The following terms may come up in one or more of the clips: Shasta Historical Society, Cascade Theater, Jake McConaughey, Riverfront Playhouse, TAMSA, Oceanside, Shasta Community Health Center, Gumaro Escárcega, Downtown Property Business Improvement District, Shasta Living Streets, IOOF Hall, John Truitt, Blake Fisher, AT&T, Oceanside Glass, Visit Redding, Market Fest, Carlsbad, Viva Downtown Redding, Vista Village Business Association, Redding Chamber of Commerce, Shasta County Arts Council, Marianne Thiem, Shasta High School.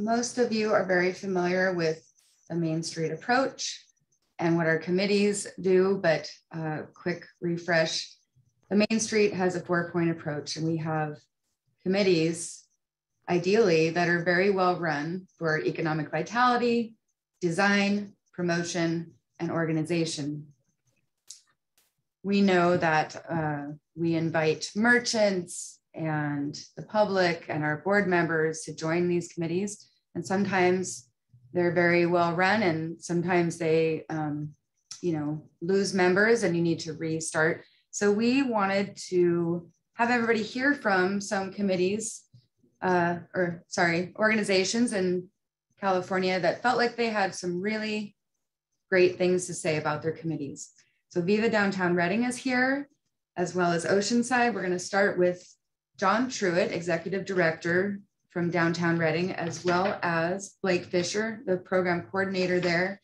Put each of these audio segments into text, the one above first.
most of you are very familiar with the Main Street approach and what our committees do, but quick refresh. The Main Street has a four-point approach, and we have committees, ideally, that are very well run for economic vitality, design, promotion, and organization. We know that we invite merchants and the public and our board members to join these committees. And sometimes they're very well run, and sometimes they lose members and you need to restart. So we wanted to have everybody hear from some committees organizations in California that felt like they had some really great things to say about their committees. So Viva Downtown Redding is here, as well as Oceanside. We're going to start with John Truitt, Executive Director from Downtown Redding, as well as Blake Fisher, the program coordinator there.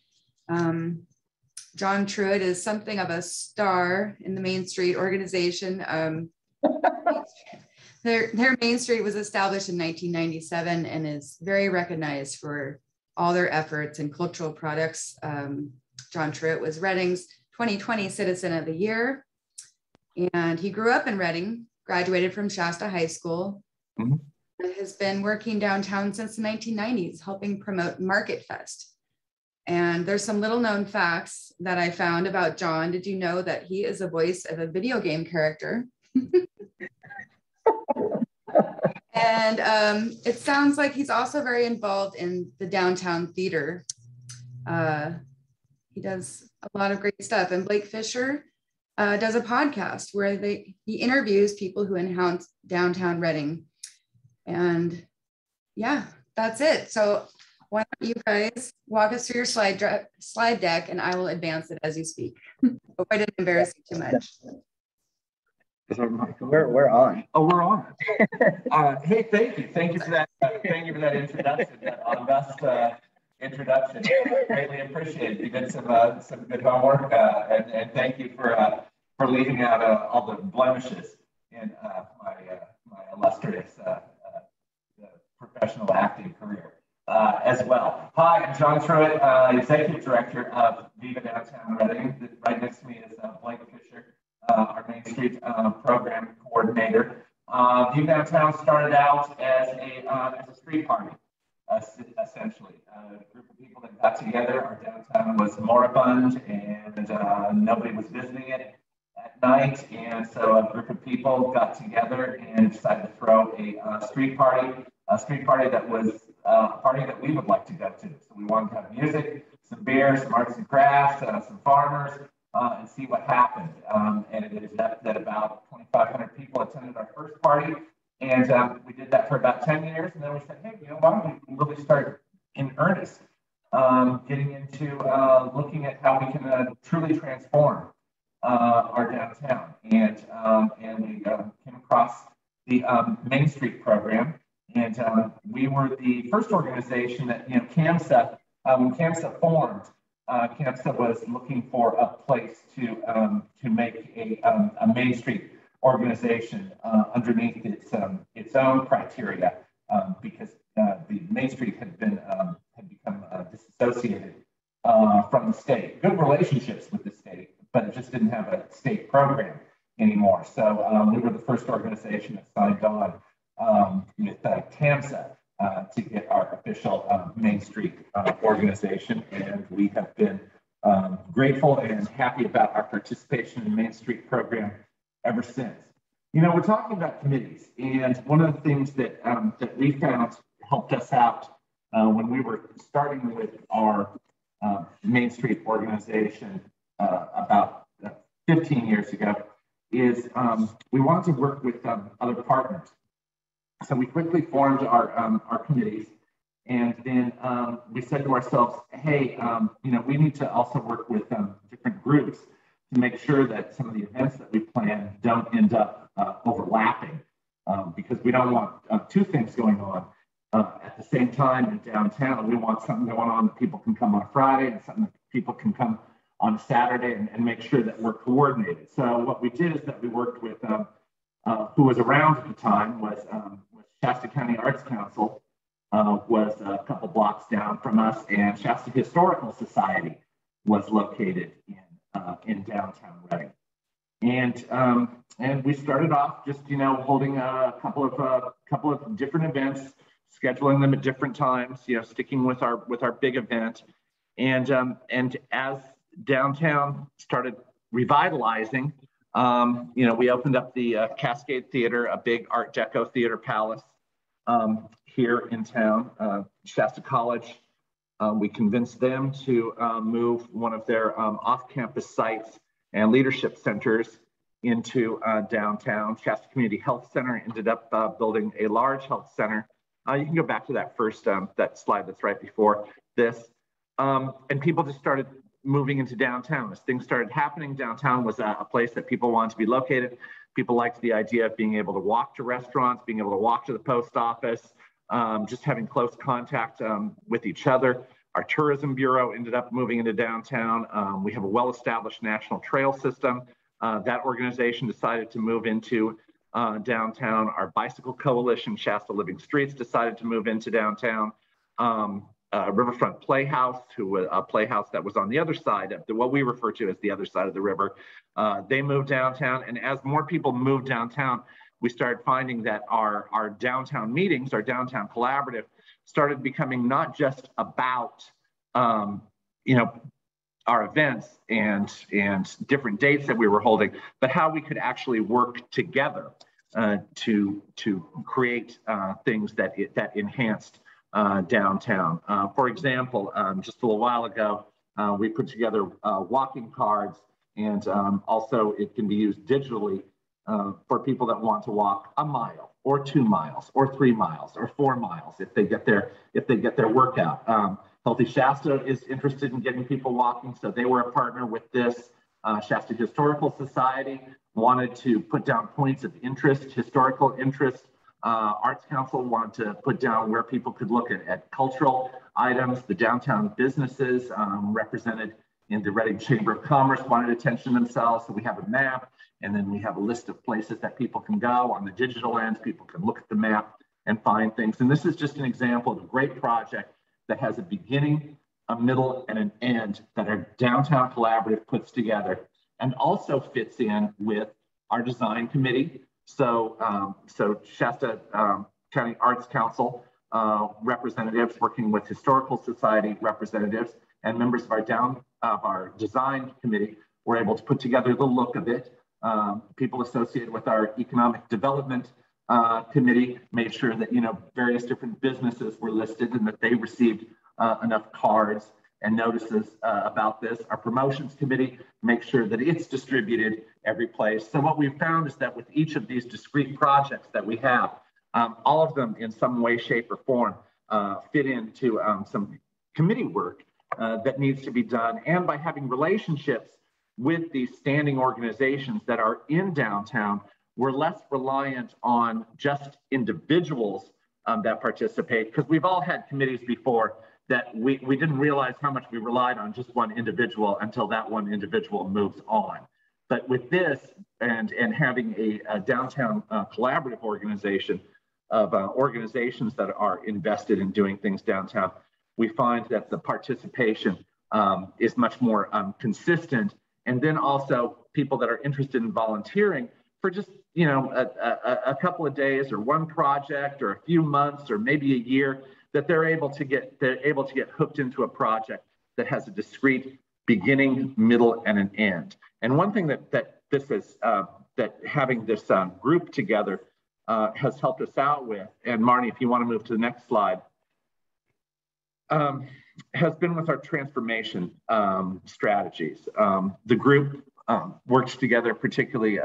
John Truitt is something of a star in the Main Street organization. Their Main Street was established in 1997 and is very recognized for all their efforts and cultural products. John Truitt was Redding's 2020 Citizen of the Year. And he grew up in Redding, graduated from Shasta High School, and has been working downtown since the 1990s, helping promote Market Fest. And there's some little known facts that I found about John. Did you know that he is the voice of a video game character? And it sounds like he's also very involved in the downtown theater. He does a lot of great stuff. And Blake Fisher does a podcast where he interviews people who enhance downtown Redding. And yeah, that's it. So why don't you guys walk us through your slide deck, and I will advance it as you speak. Hope I didn't embarrass you too much. Is our mic on? We're on. Oh, we're on. Hey, thank you. Thank you for that. Thank you for that introduction. That august introduction. I greatly appreciate it. You did some good homework, and thank you for leaving out all the blemishes in my illustrious professional acting career as well. Hi, I'm John Truitt, Executive Director of Viva Downtown Redding. Right next to me is Blake Fisher, our Main Street program coordinator. Viva Downtown started out as a street party, essentially. A group of people that got together. Our downtown was moribund, and nobody was visiting it at night. And so a group of people got together and decided to throw a street party that was a party that we would like to go to. So we wanted to have music, some beer, some arts and crafts, some farmers, and see what happened. And it ended up that about 2,500 people attended our first party. And we did that for about 10 years. And then we said, hey, why don't we really start in earnest, getting into looking at how we can truly transform our downtown. And we came across the Main Street program. And we were the first organization that, CAMSA, when CAMSA formed, CAMSA was looking for a place to make a Main Street organization underneath its own criteria, because the Main Street had become disassociated from the state. Good relationships with the state, but it just didn't have a state program anymore. So we were the first organization that signed on with TAMSA to get our official Main Street organization, and we have been grateful and happy about our participation in the Main Street program ever since. We're talking about committees, and one of the things that that we found helped us out when we were starting with our Main Street organization about 15 years ago is we wanted to work with other partners. So we quickly formed our committees, and then we said to ourselves, hey, we need to also work with different groups to make sure that some of the events that we plan don't end up overlapping, because we don't want two things going on at the same time in downtown. We want something going on that people can come on a Friday and something that people can come on a Saturday, and make sure that we're coordinated. So what we did is that we worked with who was around at the time was Shasta County Arts Council, was a couple blocks down from us, and Shasta Historical Society was located in downtown Redding. And we started off just, you know, holding a couple of different events, scheduling them at different times, you know, sticking with our big event. And as downtown started revitalizing, you know, we opened up the Cascade Theater, a big Art Deco theater palace here in town. Shasta College, we convinced them to move one of their off-campus sites and leadership centers into downtown. Shasta Community Health Center ended up building a large health center. You can go back to that first, that slide that's right before this. And people just started moving into downtown. As things started happening, downtown was a place that people wanted to be located. People liked the idea of being able to walk to restaurants, being able to walk to the post office, just having close contact with each other. Our tourism bureau ended up moving into downtown. We have a well-established national trail system. That organization decided to move into downtown. Our bicycle coalition, Shasta Living Streets, decided to move into downtown. Riverfront Playhouse, who a playhouse that was on the other side of the, what we refer to as the other side of the river, they moved downtown. And as more people moved downtown, we started finding that our downtown meetings, our downtown collaborative, started becoming not just about you know, our events and different dates that we were holding, but how we could actually work together to create things that enhanced downtown. For example, just a little while ago, we put together walking cards, and also it can be used digitally for people that want to walk a mile or 2 miles or 3 miles or 4 miles if they get their workout. Healthy Shasta is interested in getting people walking, so they were a partner with this. Shasta Historical Society wanted to put down points of interest, historical interest. Arts Council wanted to put down where people could look at cultural items. The downtown businesses represented in the Redding Chamber of Commerce wanted attention themselves. So we have a map, and then we have a list of places that people can go. On the digital end, people can look at the map and find things. And this is just an example of a great project that has a beginning, a middle, and an end that our downtown collaborative puts together and also fits in with our design committee. So, Shasta County Arts Council representatives working with Historical Society representatives and members of our design committee were able to put together the look of it. People associated with our economic development committee made sure that, you know, various different businesses were listed and that they received enough cards and notices about this. Our promotions committee makes sure that it's distributed every place. So what we've found is that with each of these discrete projects that we have, all of them in some way, shape, or form fit into some committee work that needs to be done. And by having relationships with these standing organizations that are in downtown, we're less reliant on just individuals that participate, because we've all had committees before that we didn't realize how much we relied on just one individual until that one individual moves on. But with this and having a downtown collaborative organization of organizations that are invested in doing things downtown, we find that the participation is much more consistent. And then also people that are interested in volunteering for just, you know, a couple of days or one project or a few months or maybe a year, that they're able to get hooked into a project that has a discrete beginning, middle, and an end. And one thing that this is that having this group together has helped us out with. And Marnie, if you want to move to the next slide, has been with our transformation strategies. The group works together, particularly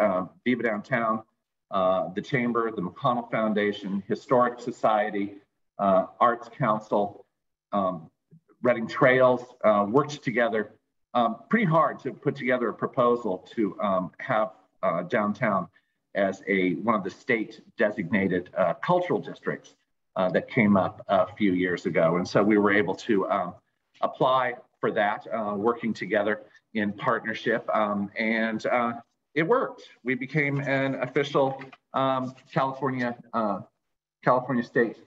Viva Downtown, the Chamber, the McConnell Foundation, Historic Society, Arts Council, Redding Trails worked together pretty hard to put together a proposal to have downtown as one of the state designated cultural districts that came up a few years ago. And so we were able to apply for that, working together in partnership, and it worked. We became an official California State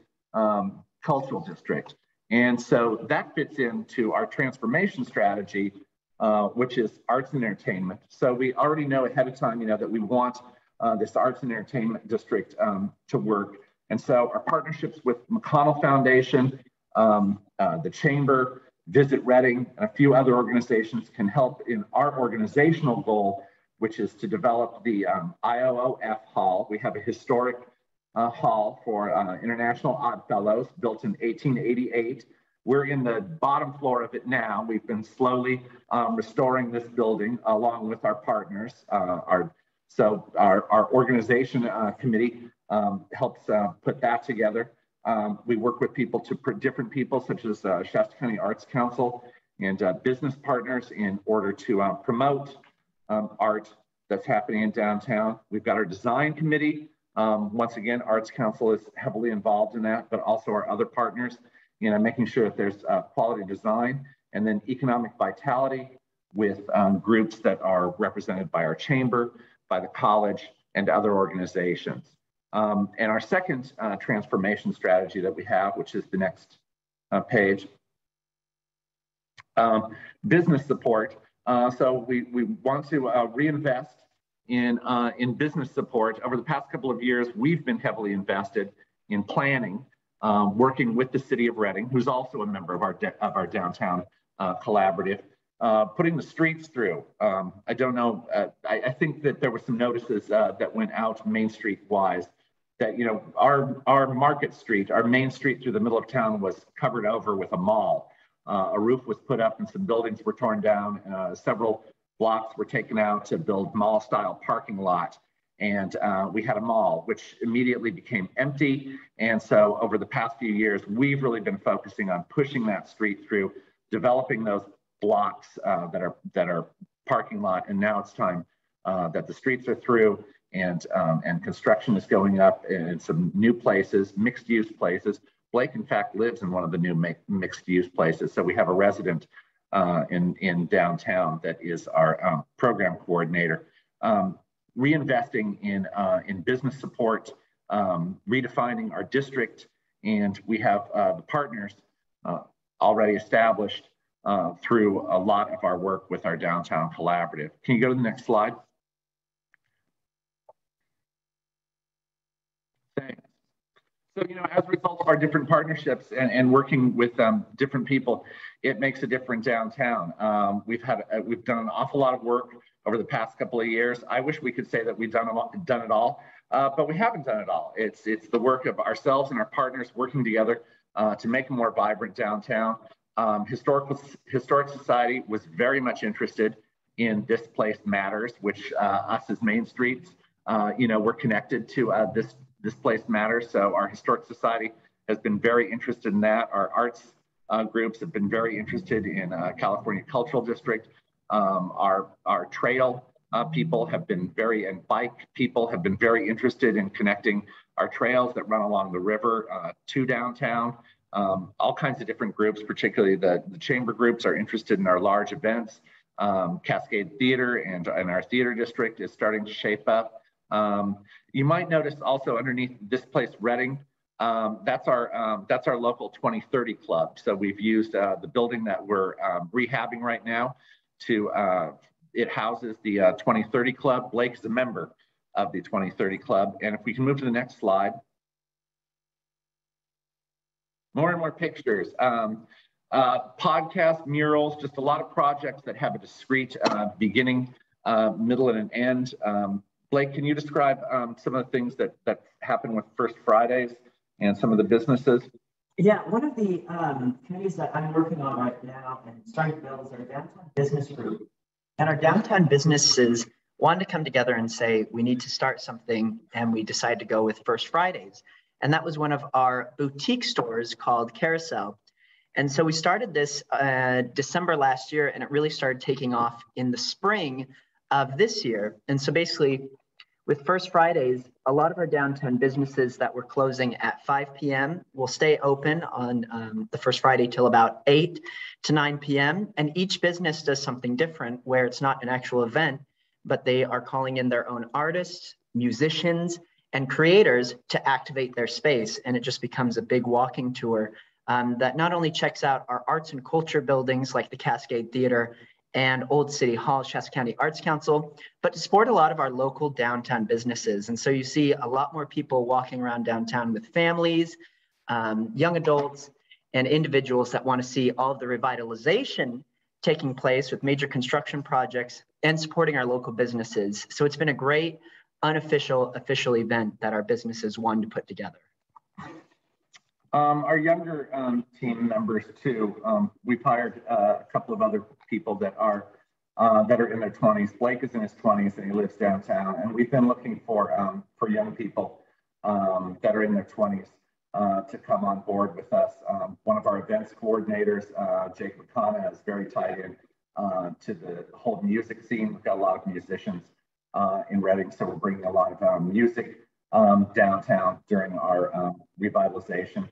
cultural district. And so that fits into our transformation strategy, which is arts and entertainment. So we already know ahead of time, that we want this arts and entertainment district to work. And so our partnerships with McConnell Foundation, the Chamber, Visit Redding, and a few other organizations can help in our organizational goal, which is to develop the IOOF Hall. We have a historic hall for International Odd Fellows built in 1888. We're in the bottom floor of it now. We've been slowly restoring this building along with our partners. Our organization committee helps put that together. We work with people different people, such as Shasta County Arts Council and business partners in order to promote art that's happening in downtown. We've got our design committee. Once again, Arts Council is heavily involved in that, but also our other partners, making sure that there's quality design, and then economic vitality with groups that are represented by our chamber, by the college, and other organizations. And our second transformation strategy that we have, which is the next page, business support. So we want to reinvest in business support. Over the past couple of years, we've been heavily invested in planning, working with the city of Redding, who's also a member of our downtown collaborative, putting the streets through. I don't know, I think that there were some notices that went out Main Street wise, that our Market Street, our main street through the middle of town, was covered over with a mall. A roof was put up and some buildings were torn down. Several blocks were taken out to build mall-style parking lot. And we had a mall, which immediately became empty. And so over the past few years, we've really been focusing on pushing that street through, developing those blocks that are parking lot. And now it's time that the streets are through, and construction is going up in some new places, mixed-use places. Blake, in fact, lives in one of the new mixed-use places. So we have a resident in downtown that is our program coordinator. Reinvesting in business support, redefining our district, and we have the partners already established through a lot of our work with our downtown collaborative. Can you go to the next slide? Thanks. So, as a result of our different partnerships and working with different people, it makes a difference downtown. We've done an awful lot of work over the past couple of years. I wish we could say that we've done it all, but we haven't done it all. It's the work of ourselves and our partners working together to make a more vibrant downtown. Historic Society was very much interested in This Place Matters, which us as Main Streets, we're connected to This Place Matters. So our Historic Society has been very interested in that. Our arts groups have been very interested in California Cultural District. Our trail people have been and bike people have been very interested in connecting our trails that run along the river to downtown. All kinds of different groups, particularly the chamber groups, are interested in our large events. Cascade Theater and our theater district is starting to shape up. You might notice also underneath This Place Redding, that's our local 2030 club. So we've used the building that we're rehabbing right now to it houses the 2030 club. Blake is a member of the 2030 club. And if we can move to the next slide. More and more pictures, podcasts, murals, just a lot of projects that have a discrete beginning, middle, and an end. Blake, can you describe some of the things that happen with First Fridays and some of the businesses? Yeah, one of the committees that I'm working on right now and starting to build is our downtown business group. And our downtown businesses wanted to come together and say, we need to start something, and we decided to go with First Fridays. And that was one of our boutique stores called Carousel. And so we started this December last year, and it really started taking off in the spring of this year. And so basically, with First Fridays, a lot of our downtown businesses that were closing at 5 p.m. will stay open on the First Friday till about 8 to 9 p.m. And each business does something different, where it's not an actual event, but they are calling in their own artists, musicians, and creators to activate their space. And it just becomes a big walking tour that not only checks out our arts and culture buildings like the Cascade Theater and Old City Hall, Shasta County Arts Council, but to support a lot of our local downtown businesses. And so you see a lot more people walking around downtown with families, young adults, and individuals that want to see all of the revitalization taking place with major construction projects and supporting our local businesses. So it's been a great unofficial, official event that our businesses wanted to put together. Our younger team members too. We've hired a couple of other people that are in their 20s. Blake is in his 20s and he lives downtown. And we've been looking for young people that are in their 20s to come on board with us. One of our events coordinators, Jake McConaughey, is very tied in to the whole music scene. We've got a lot of musicians in Redding, so we're bringing a lot of music downtown during our revitalization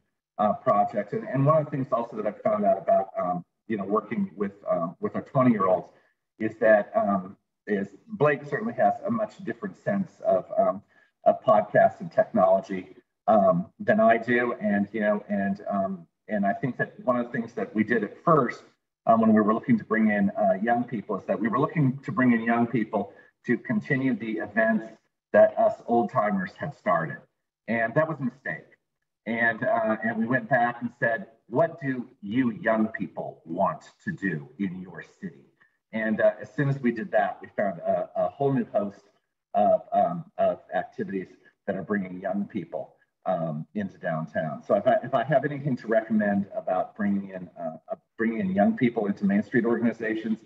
project. And one of the things also that I've found out about, you know, working with our 20-year-olds is that Blake certainly has a much different sense of podcasts and technology than I do. And, you know, and I think that one of the things that we did at first when we were looking to bring in young people is that we were looking to bring in young people to continue the events that us old timers had started. And that was a mistake. And we went back and said, what do you young people want to do in your city? And as soon as we did that, we found a whole new host of activities that are bringing young people into downtown. So if I have anything to recommend about bringing in young people into Main Street organizations,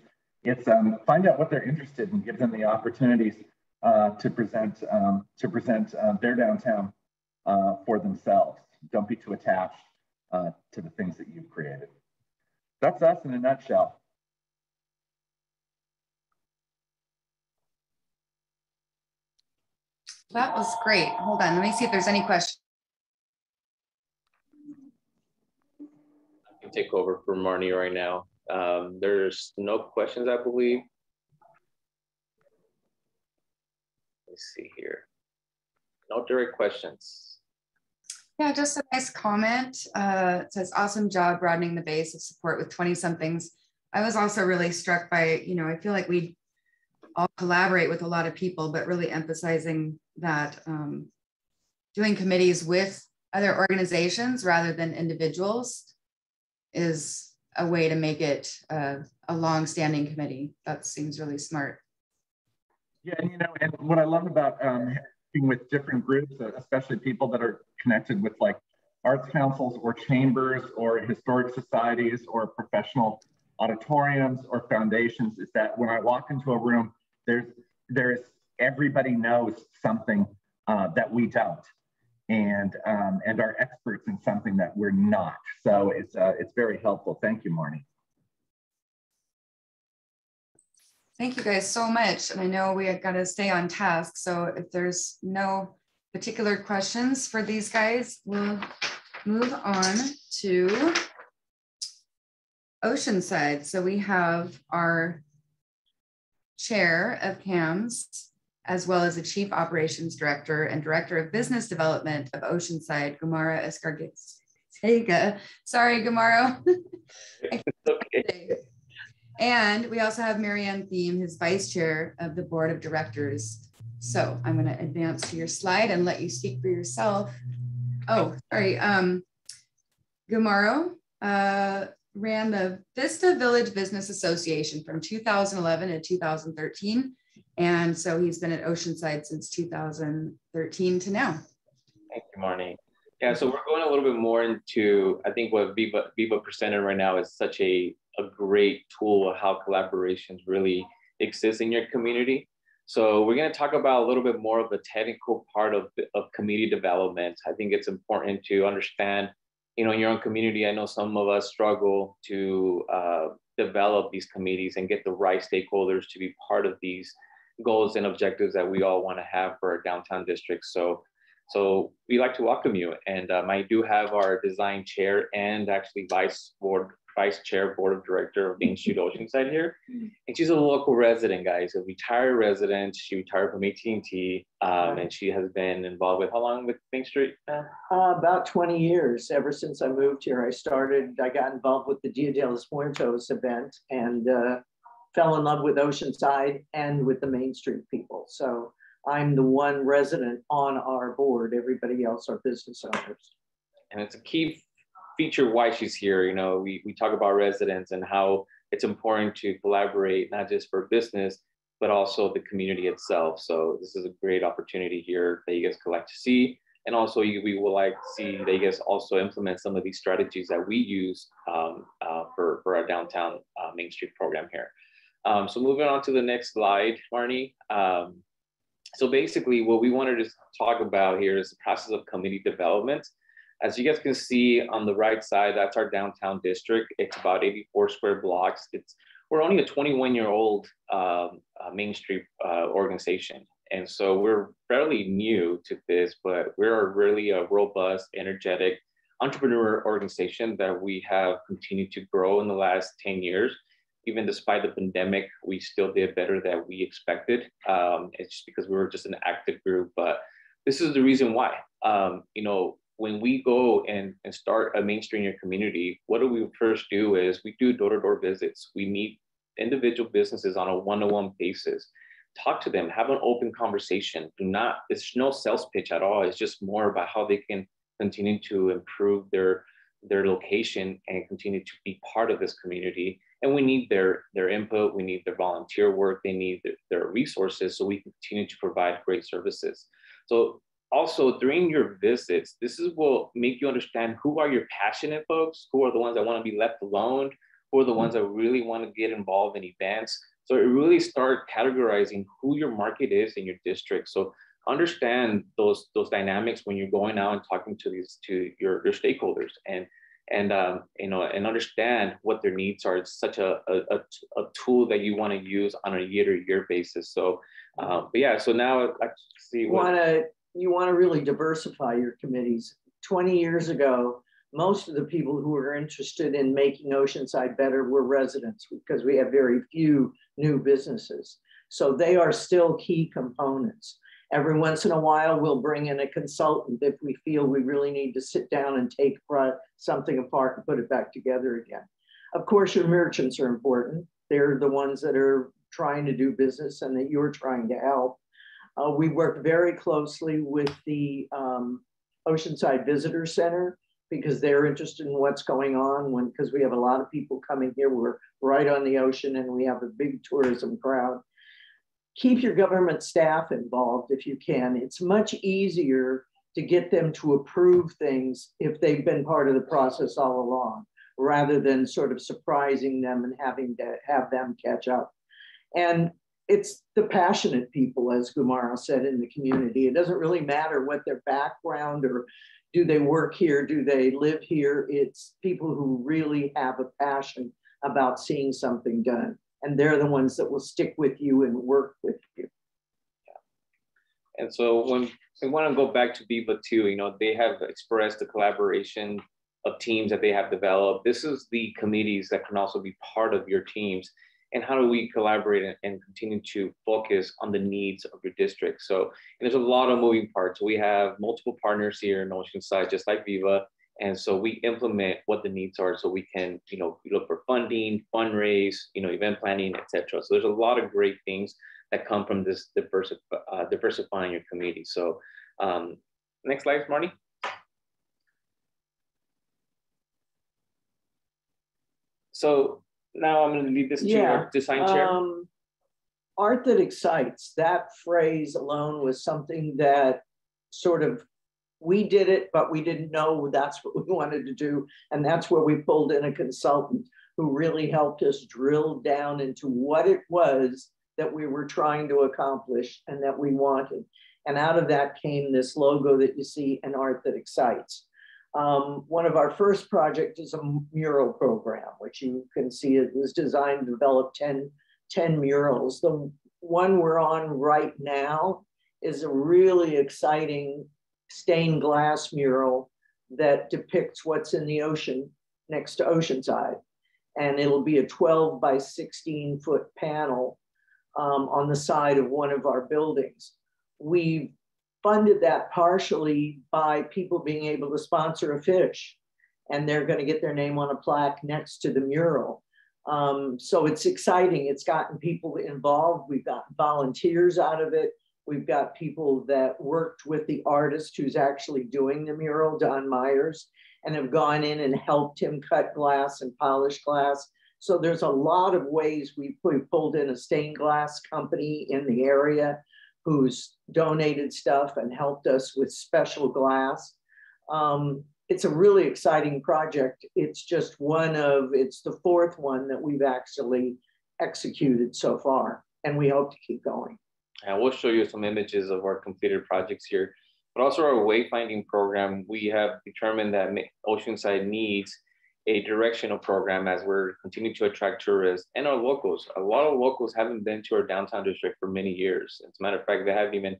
it's find out what they're interested in, give them the opportunities to present their downtown for themselves. Don't be too attached to the things that you've created. That's us in a nutshell. That was great. Hold on, let me see if there's any questions. I can take over for Marnie right now. There's no questions, I believe. Let's see here. No direct questions. Yeah, just a nice comment. It says, awesome job broadening the base of support with 20-somethings. I was also really struck by, you know, I feel like we all collaborate with a lot of people, but really emphasizing that doing committees with other organizations rather than individuals is a way to make it a long-standing committee. That seems really smart. Yeah, and, you know, and what I love about being with different groups, especially people that are connected with like arts councils or chambers or historic societies or professional auditoriums or foundations, is that when I walk into a room, there is everybody knows something that we don't, and are experts in something that we're not. So it's very helpful. Thank you, Marnie. Thank you guys so much. And I know we have got to stay on task. So if there's no particular questions for these guys, we'll move on to Oceanside. So we have our chair of CAMS, as well as the chief operations director and director of business development of Oceanside, Gumaro Escárcega. Sorry, Gumaro. Okay. And we also have Marianne Thiem, who's vice chair of the board of directors. So I'm going to advance to your slide and let you speak for yourself. Oh, sorry. Gumaro ran the Vista Village Business Association from 2011 to 2013. And so he's been at Oceanside since 2013 to now. Thank you, Marnie. Yeah, so we're going a little bit more into, I think what Viva presented right now is such a great tool of how collaborations really exist in your community. So we're going to talk about a little bit more of the technical part of community development. I think it's important to understand, you know, in your own community, I know some of us struggle to develop these committees and get the right stakeholders to be part of these goals and objectives that we all want to have for our downtown district. So we'd like to welcome you. And I do have our design chair and actually vice board vice chair, board of director of the Institute Oceanside here. And she's a local resident, guys, a retired resident. She retired from AT&T, and she has been involved with, how long with Main Street now? About 20 years, ever since I moved here. I got involved with the Dia de los Muertos event and fell in love with Oceanside and with the Main Street people. So I'm the one resident on our board. Everybody else are business owners. And it's a key feature why she's here. You know, we talk about residents and how it's important to collaborate, not just for business, but also the community itself. So this is a great opportunity here that you guys could like to see. And also we would like to see that you guys also implement some of these strategies that we use for our downtown Main Street program here. So moving on to the next slide, Marnie. So basically what we wanted to talk about here is the process of community development. As you guys can see on the right side, that's our downtown district. It's about 84 square blocks. We're only a 21-year-old Main Street organization. And so we're fairly new to this, but we're really a robust, energetic entrepreneur organization that we have continued to grow in the last 10 years. Even despite the pandemic, we still did better than we expected. It's just because we were just an active group, but this is the reason why. You know, when we go and start a Main Street in your community, what do we first do is we do door-to-door visits. We meet individual businesses on a one-on-one basis. Talk to them, have an open conversation. It's no sales pitch at all. It's just more about how they can continue to improve their location and continue to be part of this community. And we need their input, we need their volunteer work, they need their resources so we can continue to provide great services. So also during your visits, this is will make you understand who are your passionate folks, who are the ones that want to be left alone, who are the ones that really want to get involved in events. So it really starts categorizing who your market is in your district. So understand those dynamics when you're going out and talking to your stakeholders and understand what their needs are. It's such a tool that you want to use on a year-to-year basis. So, but yeah. So now I'd like to see you want to really diversify your committees. 20 years ago, most of the people who were interested in making Oceanside better were residents, because we have very few new businesses. So they are still key components. Every once in a while, we'll bring in a consultant if we feel we really need to sit down and take something apart and put it back together again. Of course, your merchants are important. They're the ones that are trying to do business and that you're trying to help. We work very closely with the Oceanside Visitor Center, because they're interested in what's going on, because we have a lot of people coming here. We're right on the ocean and we have a big tourism crowd. Keep your government staff involved if you can. It's much easier to get them to approve things if they've been part of the process all along, rather than sort of surprising them and having to have them catch up. And it's the passionate people, as Gumaro said, in the community. It doesn't really matter what their background, or do they work here, do they live here? It's people who really have a passion about seeing something done. And they're the ones that will stick with you and work with you. Yeah. And so when we want to go back to Viva too, you know, they have expressed the collaboration of teams that they have developed. This is the committees that can also be part of your teams. And how do we collaborate and continue to focus on the needs of your district? So, and there's a lot of moving parts. We have multiple partners here in Oceanside, just like Viva. And so we implement what the needs are, so we can, you know, look for funding, fundraise, you know, event planning, et cetera. So there's a lot of great things that come from this diversifying your community. So next slide, Marnie. So now I'm going to leave this to our design chair. Art that excites. That phrase alone was something that sort of, we did it, but we didn't know that's what we wanted to do. And that's where we pulled in a consultant who really helped us drill down into what it was that we were trying to accomplish and that we wanted. And out of that came this logo that you see, an art that excites. One of our first projects is a mural program, which you can see it was designed to develop 10 murals. The one we're on right now is a really exciting stained glass mural that depicts what's in the ocean next to Oceanside. and it'll be a 12 by 16 foot panel on the side of one of our buildings. We funded that partially by people being able to sponsor a fish, and they're going to get their name on a plaque next to the mural. So it's exciting. It's gotten people involved. We've got volunteers out of it. We've got people that worked with the artist who's actually doing the mural, Don Myers, and have gone in and helped him cut glass and polish glass. So there's a lot of ways. We've pulled in a stained glass company in the area who's donated stuff and helped us with special glass. It's a really exciting project. It's just one of, it's the fourth one that we've actually executed so far, and we hope to keep going. And we'll show you some images of our completed projects here, but also our wayfinding program. We have determined that Oceanside needs a directional program as we're continuing to attract tourists and our locals. A lot of locals haven't been to our downtown district for many years. As a matter of fact, they haven't even,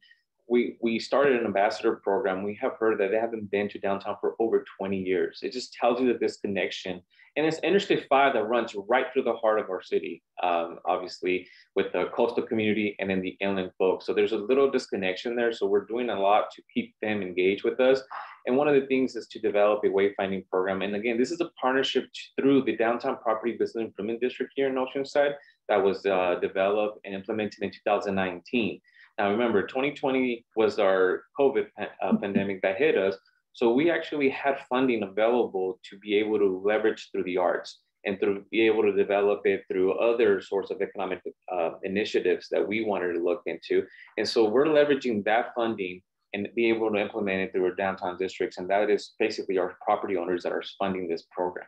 we started an ambassador program. We have heard that they haven't been to downtown for over 20 years. It just tells you that this connection, and it's Interstate 5 that runs right through the heart of our city, obviously with the coastal community and then the inland folks. So there's a little disconnection there. So we're doing a lot to keep them engaged with us. And one of the things is to develop a wayfinding program. And again, this is a partnership through the Downtown Property Business Improvement District here in Oceanside that was developed and implemented in 2019. Now remember, 2020 was our COVID pandemic that hit us. So we actually had funding available to be able to leverage through the arts and to be able to develop it through other sorts of economic initiatives that we wanted to look into. And so we're leveraging that funding and be able to implement it through our downtown districts. And that is basically our property owners that are funding this program.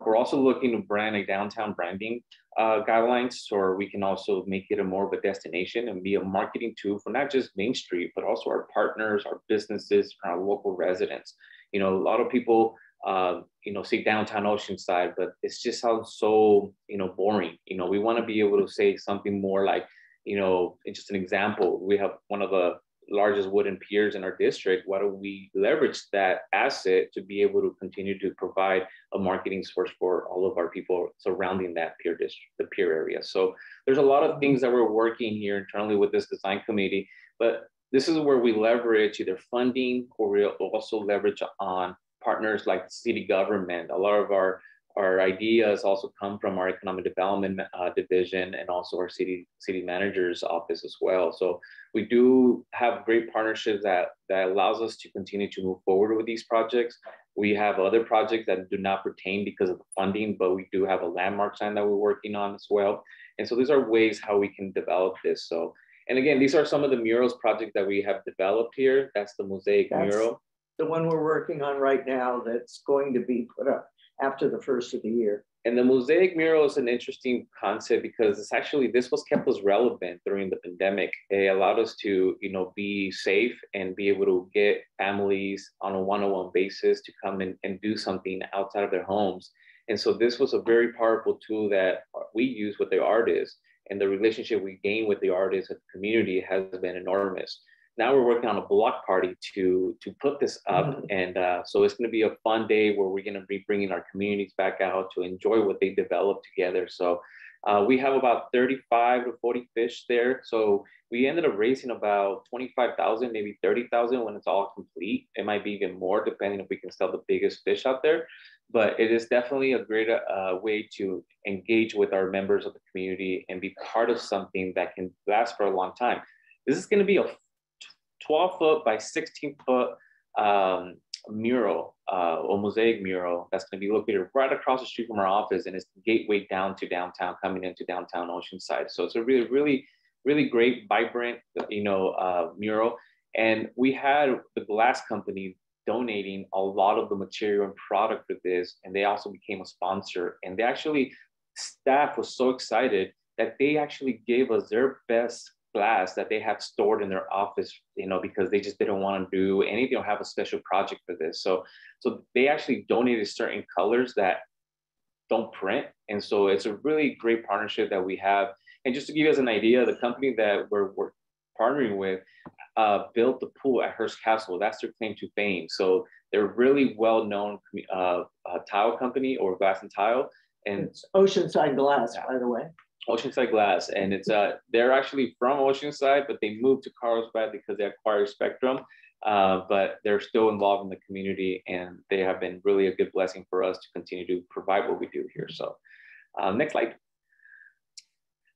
We're also looking to brand a downtown branding guidelines, so we can also make it a more of a destination and be a marketing tool for not just Main Street, but also our partners, our businesses, and our local residents. You know, a lot of people, you know, see downtown Oceanside, but it's just sounds so, you know, boring. You know, we want to be able to say something more like, you know, just an example. We have one of the largest wooden piers in our district. Why don't we leverage that asset to be able to continue to provide a marketing source for all of our people surrounding that pier district, the pier area. So there's a lot of things that we're working here internally with this design committee, but this is where we leverage either funding or we also leverage on partners like city government. A lot of our ideas also come from our economic development division and also our city manager's office as well. So we do have great partnerships that allows us to continue to move forward with these projects. We have other projects that do not pertain because of the funding, but we do have a landmark sign that we're working on as well. And so these are ways how we can develop this. So, and again, these are some of the murals projects that we have developed here. That's the mosaic mural. The one we're working on right now that's going to be put up after the first of the year. And the mosaic mural is an interesting concept because it's actually, this was kept us relevant during the pandemic. It allowed us to, you know, be safe and be able to get families on a one-on-one basis to come in and do something outside of their homes. And so this was a very powerful tool that we use with the artists, and the relationship we gain with the artists and the community has been enormous. Now we're working on a block party to put this up. And so it's going to be a fun day where we're going to be bringing our communities back out to enjoy what they developed together. So we have about 35 to 40 fish there. So we ended up raising about 25,000, maybe 30,000 when it's all complete. It might be even more depending if we can sell the biggest fish out there. But it is definitely a great way to engage with our members of the community and be part of something that can last for a long time. This is going to be a 12 foot by 16 foot mural or mosaic mural that's going to be located right across the street from our office, and it's the gateway down to downtown, coming into downtown Oceanside. So it's a really, really, really great, vibrant, you know, mural. And we had the glass company donating a lot of the material and product for this, and they also became a sponsor. And they actually, staff was so excited that they actually gave us their best glass that they had stored in their office, you know, because they just didn't want to do anything or have a special project for this. So they actually donated certain colors that don't print. And so it's a really great partnership that we have. And just to give you guys an idea, the company that we're partnering with built the pool at Hearst Castle. That's their claim to fame. So they're really well-known tile company or glass and tile. And it's Oceanside Glass, by the way. Oceanside Glass, and it's they're actually from Oceanside, but they moved to Carlsbad because they acquired Spectrum, but they're still involved in the community, and they have been really a good blessing for us to continue to provide what we do here. So next slide.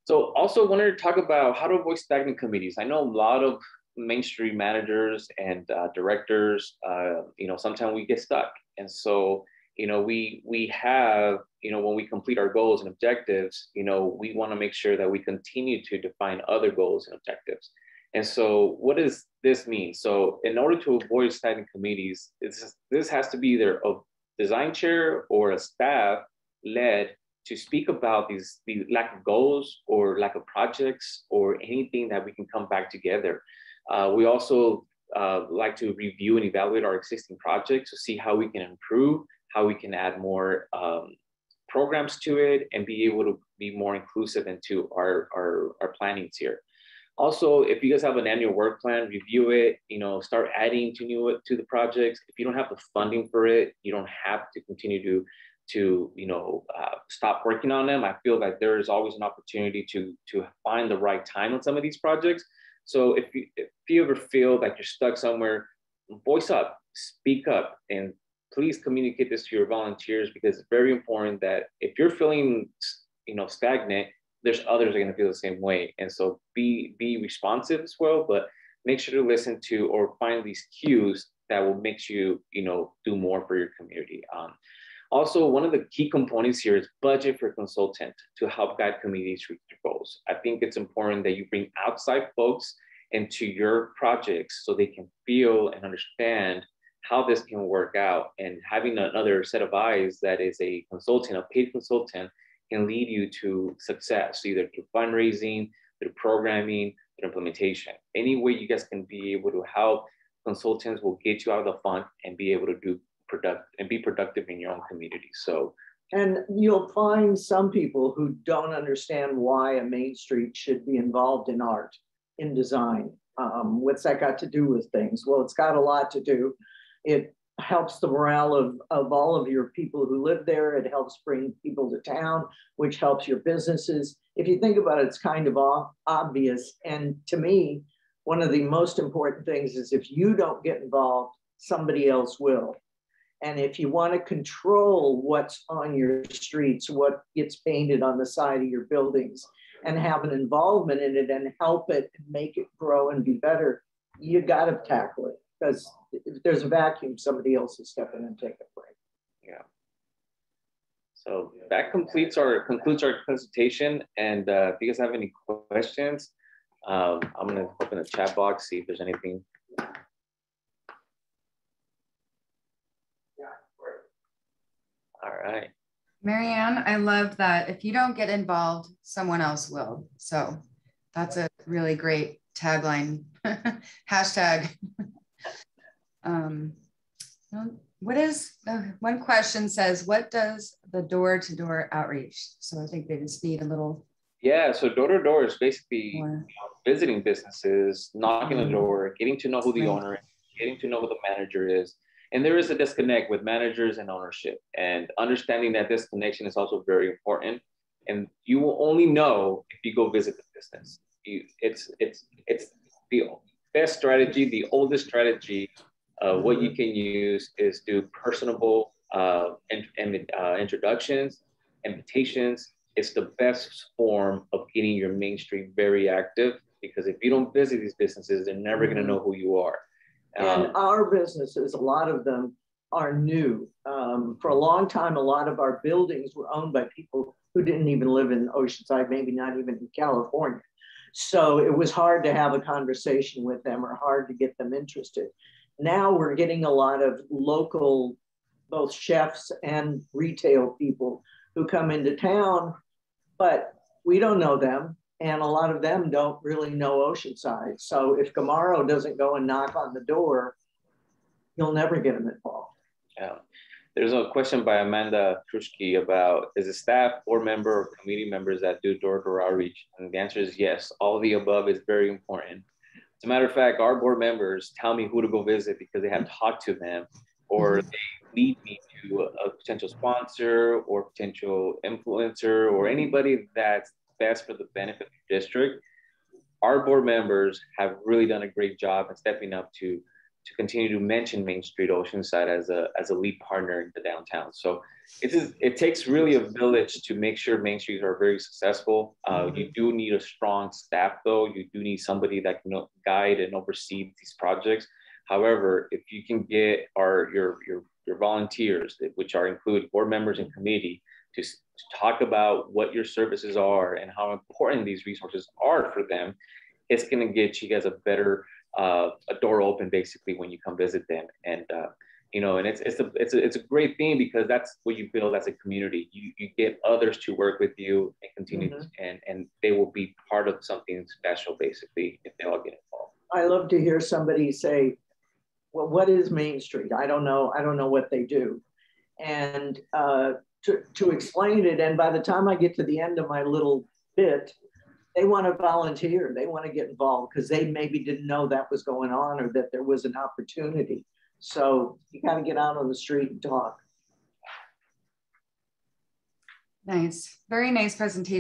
So also wanted to talk about how to avoid stagnant committees. I know a lot of mainstream managers and directors, you know, sometimes we get stuck. And so, you know, we have, you know, when we complete our goals and objectives, you know, we want to make sure that we continue to define other goals and objectives. And so what does this mean? So in order to avoid stagnant committees, this has to be either a design chair or a staff led to speak about these lack of goals or lack of projects or anything that we can come back together. We also like to review and evaluate our existing projects to see how we can improve, how we can add more programs to it and be able to be more inclusive into our plannings here. Also, if you guys have an annual work plan, review it, you know, start adding to the projects. If you don't have the funding for it, you don't have to continue to you know, stop working on them. I feel like there is always an opportunity to find the right time on some of these projects. So if you ever feel like you're stuck somewhere, voice up, speak up, and please communicate this to your volunteers, because it's very important that if you're feeling, you know, stagnant, there's others that are gonna feel the same way. And so be responsive as well, but make sure to listen to or find these cues that will make you, you know, do more for your community. Also, one of the key components here is budget for consultant to help guide communities reach their goals. I think it's important that you bring outside folks into your projects so they can feel and understand how this can work out. And having another set of eyes that is a consultant, a paid consultant, can lead you to success, either through fundraising, through programming, through implementation. Any way you guys can be able to help, consultants will get you out of the funk and be able to do be productive in your own community. So, and you'll find some people who don't understand why a main street should be involved in art, in design. What's that got to do with things? Well, it's got a lot to do. It helps the morale of all of your people who live there. It helps bring people to town, which helps your businesses. If you think about it, it's kind of obvious. And to me, one of the most important things is if you don't get involved, somebody else will. And if you want to control what's on your streets, what gets painted on the side of your buildings, and have an involvement in it and help it and make it grow and be better, you got to tackle it, because if there's a vacuum, somebody else will step in and take it away. Yeah. So that concludes our presentation. And if you guys have any questions, I'm going to open the chat box, see if there's anything. All right. Marianne, I love that. If you don't get involved, someone else will. So that's a really great tagline, hashtag. What is, one question says, what does the door-to-door outreach? So I think they just need a little. Yeah, so door-to-door is basically visiting businesses, knocking the door, getting to know who the owner is, getting to know who the manager is. And there is a disconnect with managers and ownership, and understanding that this connection is also very important. And you will only know if you go visit the business. It's the best strategy, the oldest strategy. What you can use is do personable introductions, invitations. It's the best form of getting your main street very active, because if you don't visit these businesses, they're never going to know who you are. And our businesses, a lot of them are new. For a long time, a lot of our buildings were owned by people who didn't even live in Oceanside, maybe not even in California. So it was hard to have a conversation with them or hard to get them interested. Now we're getting a lot of local, both chefs and retail people who come into town, but we don't know them. And a lot of them don't really know Oceanside. So if Gumaro doesn't go and knock on the door, you'll never get them involved. Yeah. There's a question by Amanda Kruschke about, is it staff or member or community members that do door-to-door outreach? And the answer is yes. All of the above is very important. As a matter of fact, our board members tell me who to go visit because they have talked to them, or they lead me to to a potential sponsor or potential influencer or anybody that's best for the benefit of the district, our board members have really done a great job in stepping up to continue to mention Main Street Oceanside as a lead partner in the downtown. So it takes really a village to make sure Main Streets are very successful. You do need a strong staff though. You do need somebody that can guide and oversee these projects. However, if you can get your volunteers, which are included board members and committee, to talk about what your services are and how important these resources are for them, it's gonna get you guys a better a door open basically when you come visit them. And you know, and it's a great thing because that's what you build as a community. You get others to work with you and continue, and they will be part of something special basically if they all get involved. I love to hear somebody say, well, what is Main Street? I don't know what they do. And to explain it, and by the time I get to the end of my little bit, they want to volunteer, they want to get involved because they maybe didn't know that was going on or that there was an opportunity. So you got to get out on the street and talk. Nice, very nice presentation.